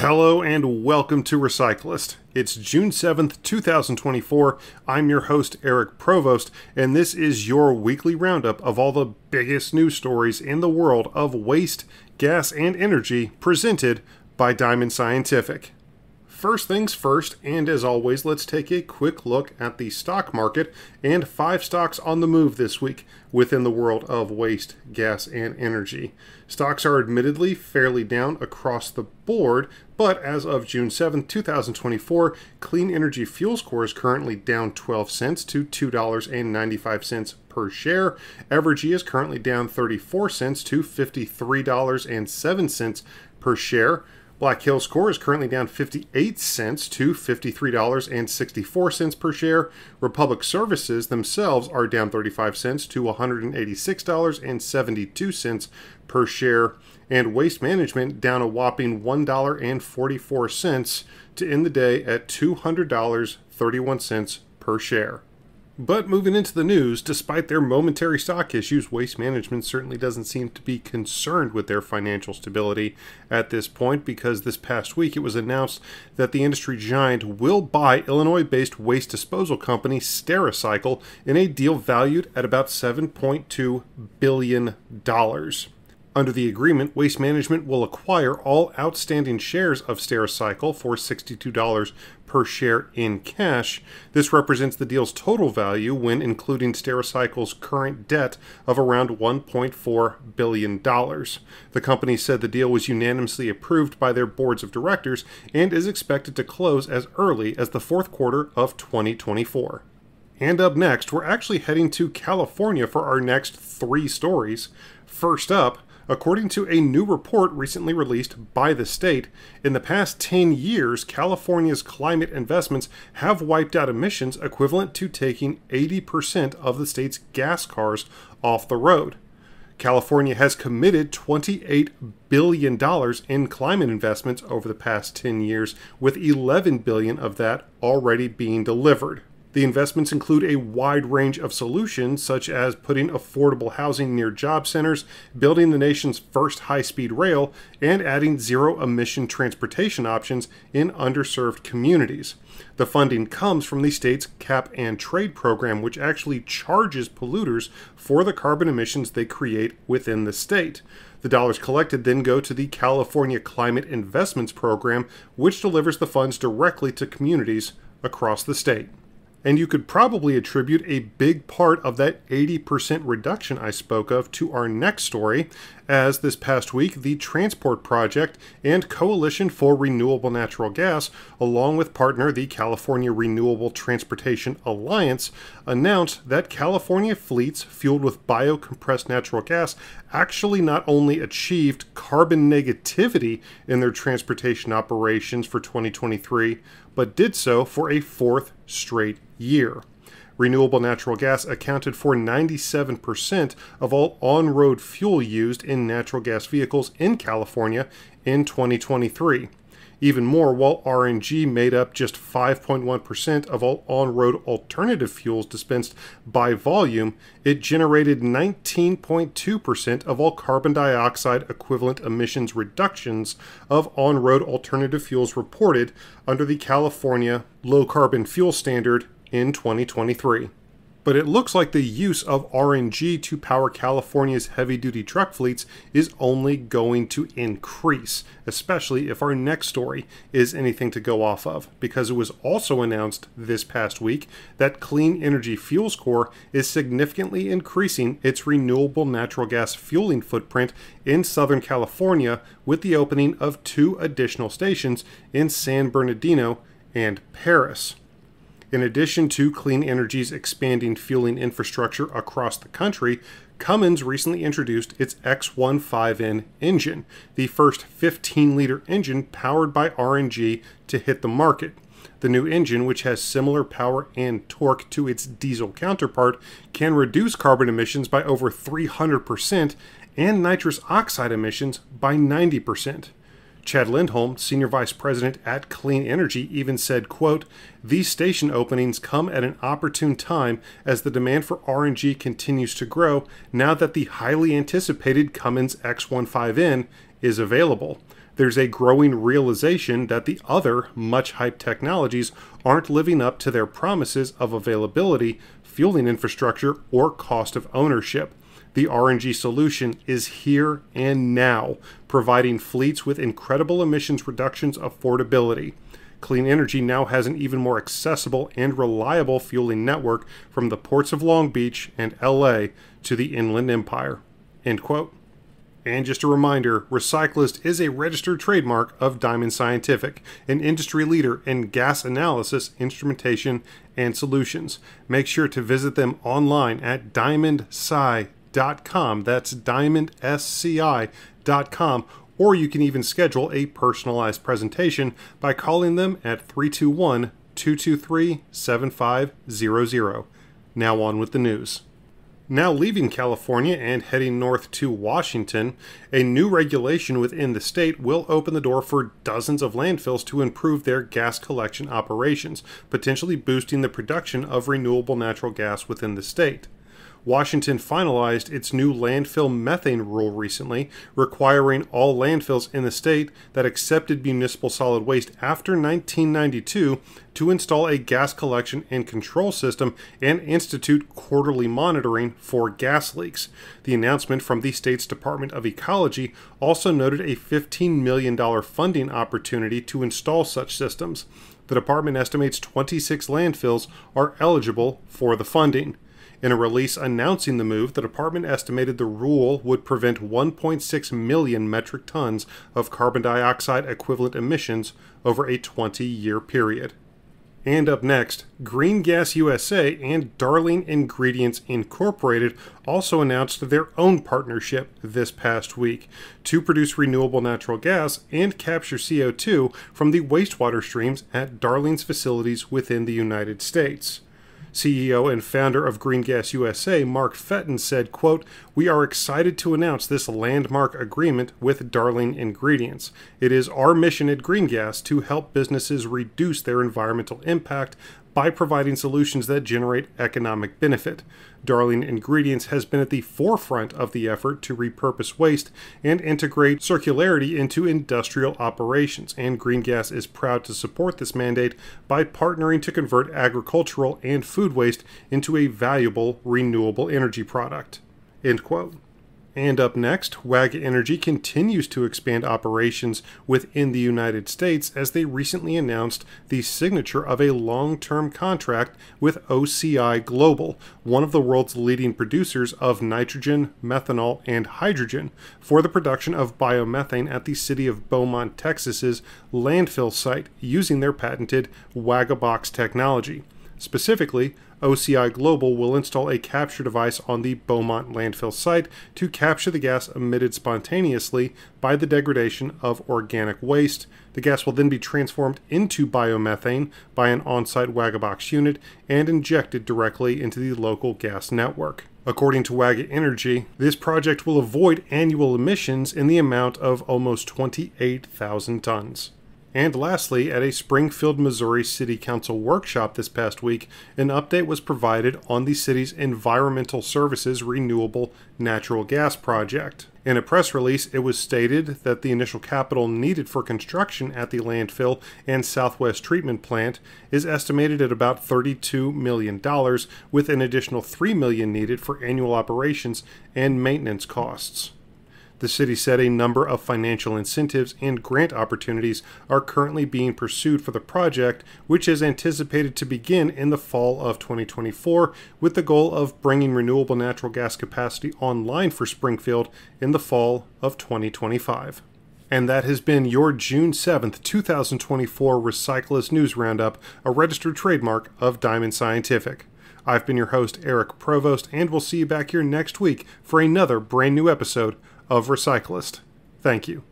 Hello and welcome to Recyclist. It's June 7th, 2024. I'm your host, Eric Provost, and this is your weekly roundup of all the biggest news stories in the world of waste, gas, and energy presented by Diamond Scientific. First things first, and as always, let's take a quick look at the stock market and 5 stocks on the move this week within the world of waste, gas, and energy. Stocks are admittedly fairly down across the board, but as of June 7, 2024, Clean Energy Fuels Corp is currently down 12 cents to $2.95 per share. Evergy is currently down 34 cents to $53.07 per share. Black Hills Corp is currently down 58 cents to $53.64 per share. Republic Services themselves are down 35 cents to $186.72 per share. And Waste Management down a whopping $1.44 to end the day at $200.31 per share. But moving into the news, despite their momentary stock issues, Waste Management certainly doesn't seem to be concerned with their financial stability at this point, because this past week it was announced that the industry giant will buy Illinois-based waste disposal company Stericycle in a deal valued at about $7.2 billion. Under the agreement, Waste Management will acquire all outstanding shares of Stericycle for $62 per share in cash. This represents the deal's total value when including Stericycle's current debt of around $1.4 billion. The company said the deal was unanimously approved by their boards of directors and is expected to close as early as the fourth quarter of 2024. And up next, we're actually heading to California for our next 3 stories. First up, according to a new report recently released by the state, in the past 10 years, California's climate investments have wiped out emissions equivalent to taking 80% of the state's gas cars off the road. California has committed $28 billion in climate investments over the past 10 years, with $11 billion of that already being delivered. The investments include a wide range of solutions, such as putting affordable housing near job centers, building the nation's first high-speed rail, and adding zero-emission transportation options in underserved communities. The funding comes from the state's cap-and-trade program, which actually charges polluters for the carbon emissions they create within the state. The dollars collected then go to the California Climate Investments Program, which delivers the funds directly to communities across the state. And you could probably attribute a big part of that 80% reduction I spoke of to our next story, as this past week, the Transport Project and Coalition for Renewable Natural Gas, along with partner the California Renewable Transportation Alliance, announced that California fleets fueled with bio-compressed natural gas actually not only achieved carbon negativity in their transportation operations for 2023, but did so for a fourth straight year. Renewable natural gas accounted for 97% of all on-road fuel used in natural gas vehicles in California in 2023. Even more, while RNG made up just 5.1% of all on-road alternative fuels dispensed by volume, it generated 19.2% of all carbon dioxide equivalent emissions reductions of on-road alternative fuels reported under the California Low Carbon Fuel Standard in 2023. But it looks like the use of RNG to power California's heavy-duty truck fleets is only going to increase, especially if our next story is anything to go off of, because it was also announced this past week that Clean Energy Fuels Corp is significantly increasing its renewable natural gas fueling footprint in Southern California with the opening of 2 additional stations in San Bernardino and Paris. In addition to Clean Energy's expanding fueling infrastructure across the country, Cummins recently introduced its X15N engine, the first 15-liter engine powered by RNG to hit the market. The new engine, which has similar power and torque to its diesel counterpart, can reduce carbon emissions by over 300% and nitrous oxide emissions by 90%. Chad Lindholm, Senior Vice President at Clean Energy, even said, quote, "These station openings come at an opportune time as the demand for RNG continues to grow now that the highly anticipated Cummins X15N is available. there's a growing realization that the other much-hyped technologies aren't living up to their promises of availability, fueling infrastructure, or cost of ownership. The RNG solution is here and now, providing fleets with incredible emissions reductions affordability. Clean Energy now has an even more accessible and reliable fueling network from the ports of Long Beach and LA to the Inland Empire." End quote. And just a reminder, Recyclist is a registered trademark of Diamond Scientific, an industry leader in gas analysis, instrumentation, and solutions. Make sure to visit them online at diamondsci.com. That's diamondsci.com. Or you can even schedule a personalized presentation by calling them at 321-223-7500. Now on with the news. Now leaving California and heading north to Washington, a new regulation within the state will open the door for dozens of landfills to improve their gas collection operations, potentially boosting the production of renewable natural gas within the state. Washington finalized its new landfill methane rule recently, requiring all landfills in the state that accepted municipal solid waste after 1992 to install a gas collection and control system and institute quarterly monitoring for gas leaks. The announcement from the state's Department of Ecology also noted a $15 million funding opportunity to install such systems. The department estimates 26 landfills are eligible for the funding. In a release announcing the move, the department estimated the rule would prevent 1.6 million metric tons of carbon dioxide equivalent emissions over a 20-year period. And up next, Green Gas USA and Darling Ingredients Incorporated also announced their own partnership this past week to produce renewable natural gas and capture CO2 from the wastewater streams at Darling's facilities within the United States. CEO and founder of Green Gas USA, Mark Fetten, said, quote, "We are excited to announce this landmark agreement with Darling Ingredients. It is our mission at Green Gas to help businesses reduce their environmental impact by providing solutions that generate economic benefit. Darling Ingredients has been at the forefront of the effort to repurpose waste and integrate circularity into industrial operations, and Green Gas is proud to support this mandate by partnering to convert agricultural and food waste into a valuable renewable energy product." End quote. And up next, WAGA Energy continues to expand operations within the United States as they recently announced the signature of a long-term contract with OCI Global, one of the world's leading producers of nitrogen, methanol, and hydrogen, for the production of biomethane at the city of Beaumont, Texas's landfill site using their patented WAGABOX technology. Specifically, OCI Global will install a capture device on the Beaumont landfill site to capture the gas emitted spontaneously by the degradation of organic waste. The gas will then be transformed into biomethane by an on-site WAGABOX unit and injected directly into the local gas network. According to WAGA Energy, this project will avoid annual emissions in the amount of almost 28,000 tons. And lastly, at a Springfield, Missouri City Council workshop this past week, an update was provided on the city's Environmental Services Renewable Natural Gas Project. In a press release, it was stated that the initial capital needed for construction at the landfill and Southwest Treatment Plant is estimated at about $32 million, with an additional $3 million needed for annual operations and maintenance costs. The city said a number of financial incentives and grant opportunities are currently being pursued for the project, which is anticipated to begin in the fall of 2024, with the goal of bringing renewable natural gas capacity online for Springfield in the fall of 2025. And that has been your June 7th, 2024 Recyclist News Roundup, a registered trademark of Diamond Scientific. I've been your host, Eric Provost, and we'll see you back here next week for another brand new episode of Recyclist. Thank you.